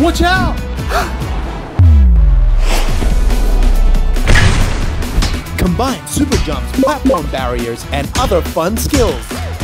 Watch out! Combine super jumps, platform barriers, and other fun skills.